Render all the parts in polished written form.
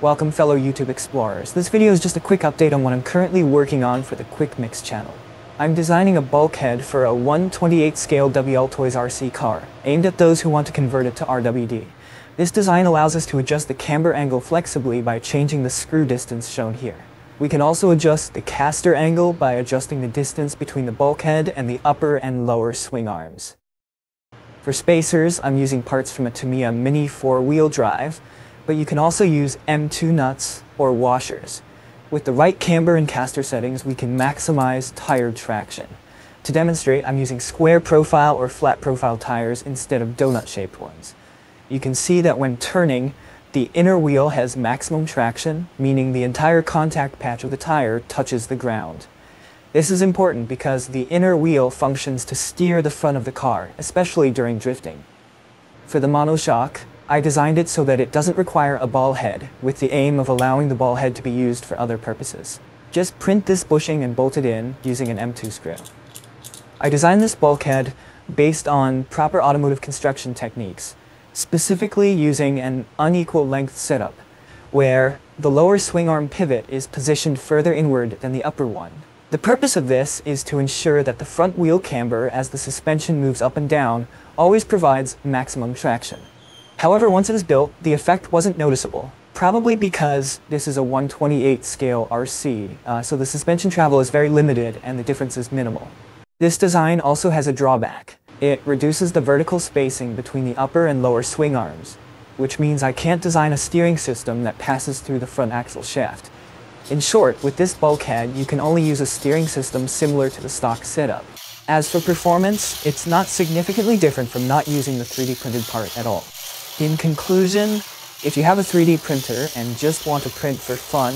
Welcome fellow YouTube explorers. This video is just a quick update on what I'm currently working on for the Quick Mix channel. I'm designing a bulkhead for a 1/28 scale WLtoys RC car, aimed at those who want to convert it to RWD. This design allows us to adjust the camber angle flexibly by changing the screw distance shown here. We can also adjust the caster angle by adjusting the distance between the bulkhead and the upper and lower swing arms. For spacers, I'm using parts from a Tamiya mini 4-wheel drive, but you can also use M2 nuts or washers. With the right camber and caster settings, we can maximize tire traction. To demonstrate, I'm using square profile or flat profile tires instead of donut-shaped ones. You can see that when turning, the inner wheel has maximum traction, meaning the entire contact patch of the tire touches the ground. This is important because the inner wheel functions to steer the front of the car, especially during drifting. For the monoshock, I designed it so that it doesn't require a ball head, with the aim of allowing the ball head to be used for other purposes. Just print this bushing and bolt it in using an M2 screw. I designed this bulkhead based on proper automotive construction techniques, specifically using an unequal length setup, where the lower swing arm pivot is positioned further inward than the upper one. The purpose of this is to ensure that the front wheel camber, as the suspension moves up and down, always provides maximum traction. However, once it is built, the effect wasn't noticeable, probably because this is a 1/28 scale RC, so the suspension travel is very limited and the difference is minimal. This design also has a drawback. It reduces the vertical spacing between the upper and lower swing arms, which means I can't design a steering system that passes through the front axle shaft. In short, with this bulkhead, you can only use a steering system similar to the stock setup. As for performance, it's not significantly different from not using the 3D printed part at all. In conclusion, if you have a 3D printer and just want to print for fun,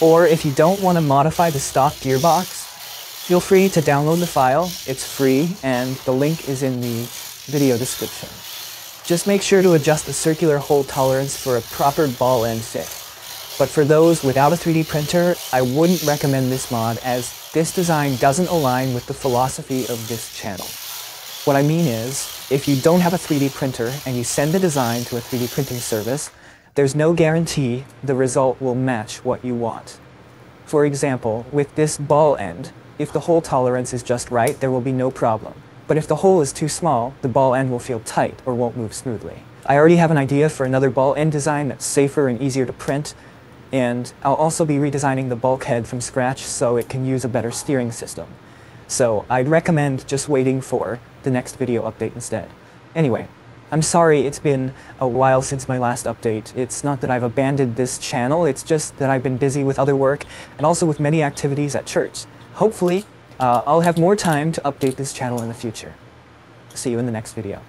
or if you don't want to modify the stock gearbox, feel free to download the file. It's free, and the link is in the video description. Just make sure to adjust the circular hole tolerance for a proper ball end fit. But for those without a 3D printer, I wouldn't recommend this mod, as this design doesn't align with the philosophy of this channel. What I mean is, if you don't have a 3D printer and you send the design to a 3D printing service, there's no guarantee the result will match what you want. For example, with this ball end, if the hole tolerance is just right, there will be no problem. But if the hole is too small, the ball end will feel tight or won't move smoothly. I already have an idea for another ball end design that's safer and easier to print, and I'll also be redesigning the bulkhead from scratch so it can use a better steering system. So I'd recommend just waiting for the next video update instead. Anyway, I'm sorry it's been a while since my last update. It's not that I've abandoned this channel, it's just that I've been busy with other work and also with many activities at church. Hopefully, I'll have more time to update this channel in the future. See you in the next video.